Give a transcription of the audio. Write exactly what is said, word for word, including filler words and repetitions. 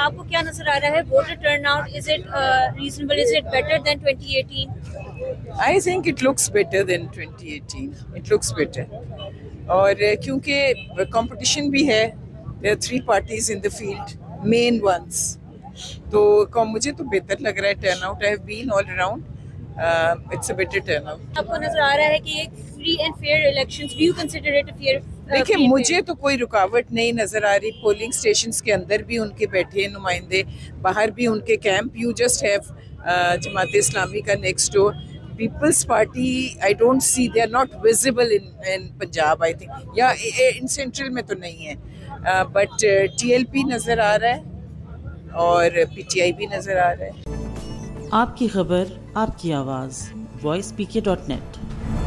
आपको क्या नजर आ रहा है? Voter turnout, is it reasonable, is it better than twenty eighteen? I think it looks better than twenty eighteen, it looks better. और क्योंकि कंपटीशन भी है, there are three parties in the field, main ones, तो मुझे तो बेहतर लग रहा है turn out. I have been all around, it's a better turn out. आपको नजर आ रहा है कि एक free and fair elections, do you consider it fair? देखिए, मुझे तो कोई रुकावट नहीं नज़र आ रही। पोलिंग स्टेशंस के अंदर भी उनके बैठे नुमाइंदे, बाहर भी उनके camp. You just have Jamaat Islami का next door, people's party. I don't see, they are not visible in in Punjab, I think, या इन सेंट्रल में तो नहीं है। बट टी एल पी नज़र आ रहा है और पी टी आई भी नज़र आ रहा है। आपकी खबर, आपकी आवाज़, voice P K dot net.